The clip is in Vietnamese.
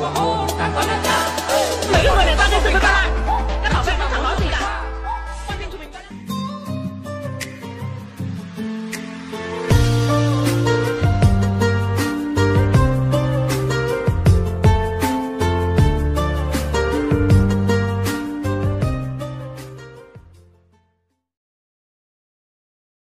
hoàng hôn ta có nắng ta. Mấy người để ta đi tìm các bạn.